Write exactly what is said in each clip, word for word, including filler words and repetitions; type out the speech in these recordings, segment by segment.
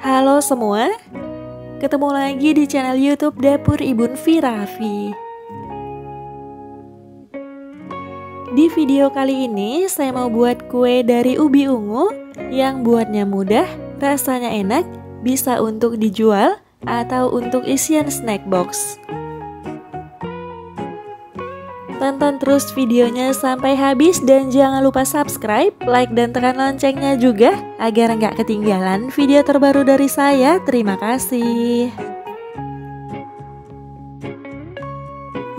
Halo semua, ketemu lagi di channel YouTube Dapur Ibun Firafi. Di video kali ini saya mau buat kue dari ubi ungu yang buatnya mudah, rasanya enak, bisa untuk dijual atau untuk isian snack box. Tonton terus videonya sampai habis dan jangan lupa subscribe, like, dan tekan loncengnya juga agar nggak ketinggalan video terbaru dari saya. Terima kasih.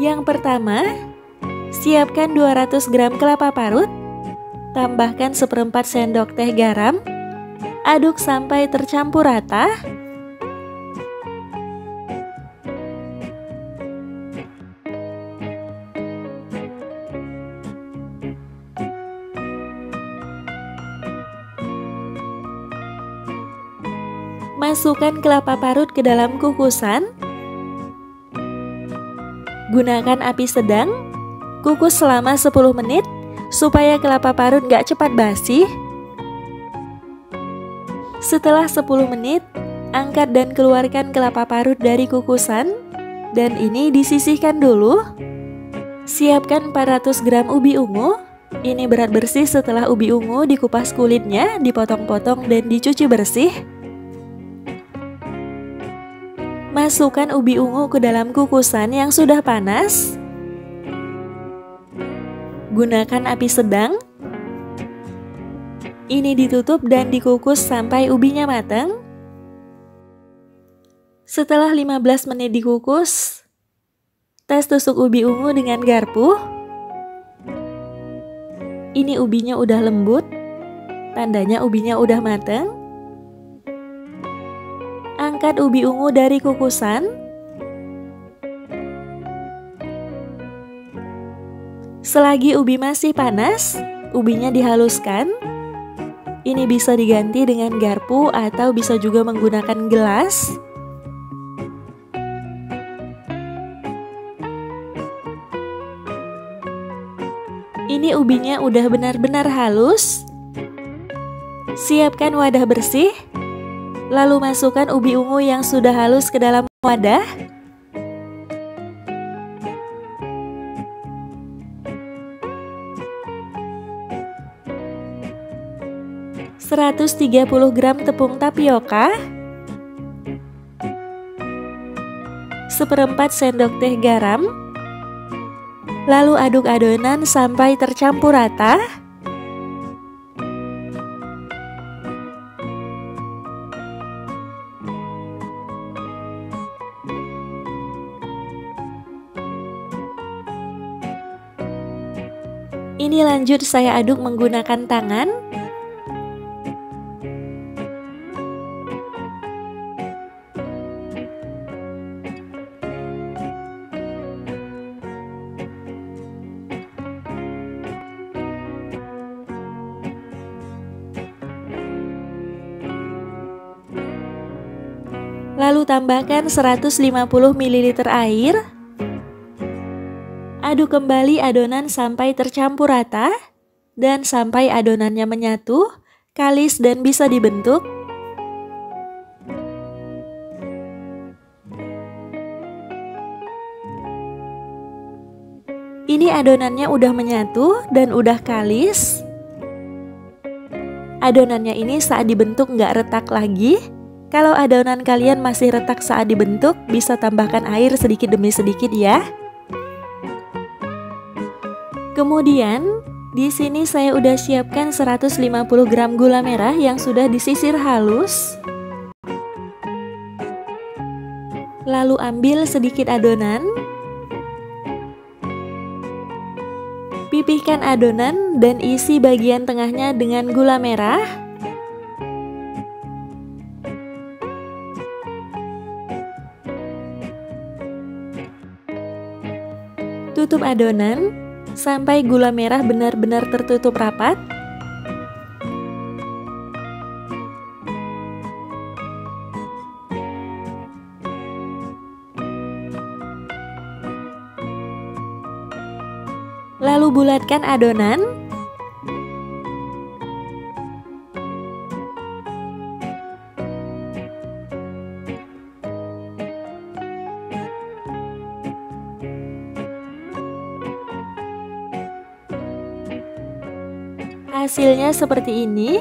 Yang pertama, siapkan dua ratus gram kelapa parut, tambahkan seperempat sendok teh garam, aduk sampai tercampur rata. Masukkan kelapa parut ke dalam kukusan. Gunakan api sedang. Kukus selama sepuluh menit supaya kelapa parut gak cepat basi. Setelah sepuluh menit, angkat dan keluarkan kelapa parut dari kukusan. Dan ini disisihkan dulu. Siapkan empat ratus gram ubi ungu. Ini berat bersih setelah ubi ungu dikupas kulitnya, dipotong-potong dan dicuci bersih. Masukkan ubi ungu ke dalam kukusan yang sudah panas. Gunakan api sedang. Ini ditutup dan dikukus sampai ubinya matang. Setelah lima belas menit dikukus, tes tusuk ubi ungu dengan garpu. Ini ubinya udah lembut, tandanya ubinya udah matang. Angkat ubi ungu dari kukusan. Selagi ubi masih panas, ubinya dihaluskan. Ini bisa diganti dengan garpu atau bisa juga menggunakan gelas. Ini ubinya udah benar-benar halus. Siapkan wadah bersih. Lalu masukkan ubi ungu yang sudah halus ke dalam wadah. seratus tiga puluh gram tepung tapioka, seperempat sendok teh garam. Lalu aduk adonan sampai tercampur rata. Ini lanjut saya aduk menggunakan tangan. Lalu tambahkan seratus lima puluh mililiter air. Aduk kembali adonan sampai tercampur rata dan sampai adonannya menyatu, kalis dan bisa dibentuk. Ini adonannya udah menyatu dan udah kalis. Adonannya ini saat dibentuk nggak retak lagi. Kalau adonan kalian masih retak saat dibentuk, bisa tambahkan air sedikit demi sedikit ya. Kemudian, di sini saya udah siapkan seratus lima puluh gram gula merah yang sudah disisir halus. Lalu ambil sedikit adonan. Pipihkan adonan dan isi bagian tengahnya dengan gula merah. Tutup adonan sampai gula merah benar-benar tertutup rapat. Lalu bulatkan adonan. Hasilnya seperti ini.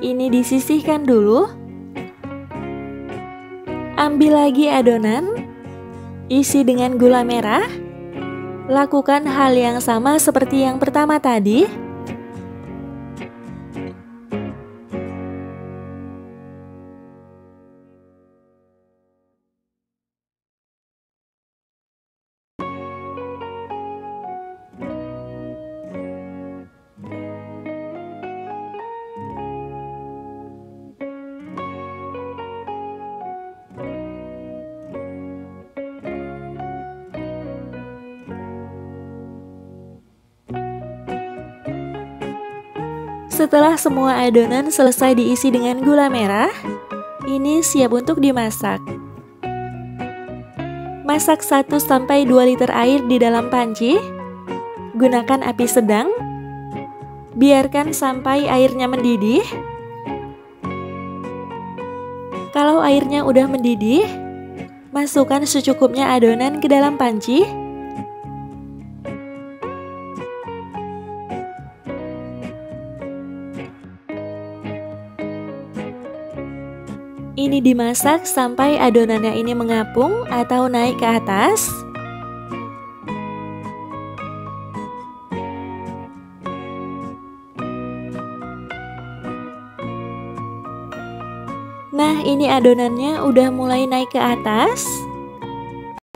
Ini disisihkan dulu. Ambil lagi adonan, isi dengan gula merah. Lakukan hal yang sama seperti yang pertama tadi. Setelah semua adonan selesai diisi dengan gula merah, ini siap untuk dimasak. Masak satu sampai dua liter air di dalam panci. Gunakan api sedang. Biarkan sampai airnya mendidih. Kalau airnya udah mendidih, masukkan secukupnya adonan ke dalam panci. Ini dimasak sampai adonannya ini mengapung atau naik ke atas. Nah, ini adonannya udah mulai naik ke atas.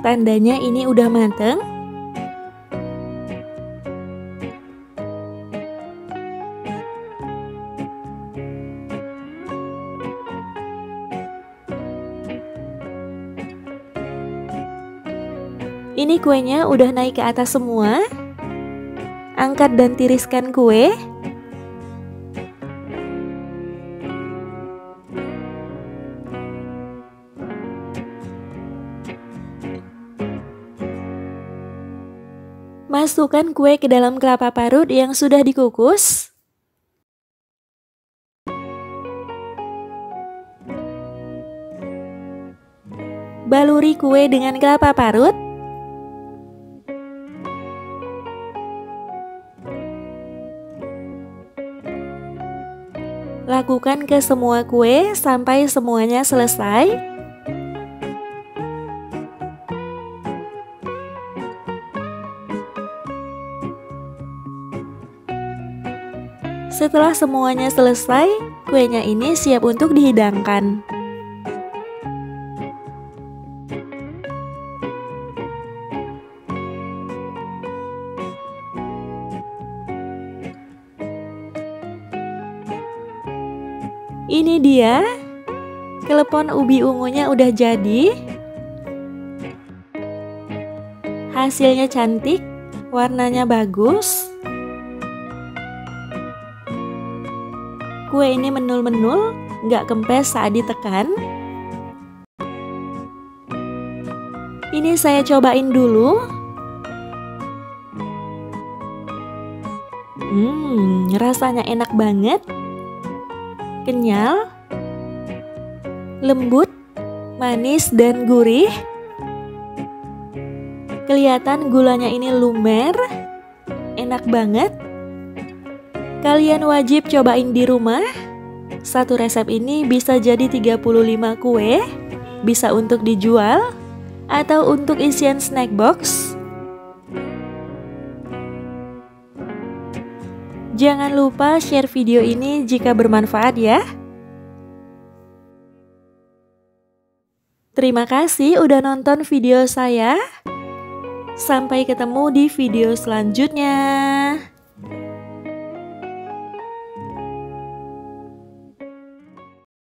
Tandanya ini udah mateng. Ini kuenya udah naik ke atas semua. Angkat dan tiriskan kue. Masukkan kue ke dalam kelapa parut yang sudah dikukus. Baluri kue dengan kelapa parut. Lakukan ke semua kue sampai semuanya selesai. Setelah semuanya selesai, kuenya ini siap untuk dihidangkan. Ini dia, klepon ubi ungunya udah jadi. Hasilnya cantik, warnanya bagus. Kue ini menul-menul, nggak kempes saat ditekan. Ini saya cobain dulu. Hmm, rasanya enak banget. Kenyal, lembut, manis dan gurih. Kelihatan gulanya ini lumer, enak banget. Kalian wajib cobain di rumah. Satu resep ini bisa jadi tiga puluh lima kue, bisa untuk dijual atau untuk isian snack box. Jangan lupa share video ini jika bermanfaat ya. Terima kasih udah nonton video saya. Sampai ketemu di video selanjutnya.